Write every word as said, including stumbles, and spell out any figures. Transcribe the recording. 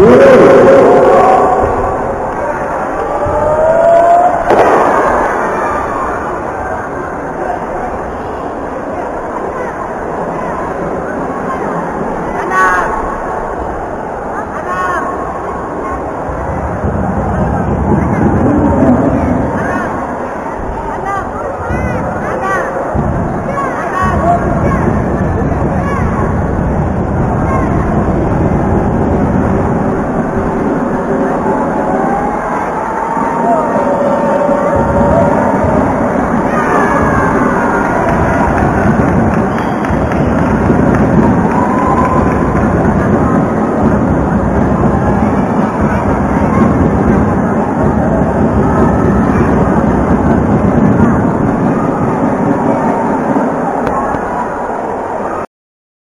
Woo!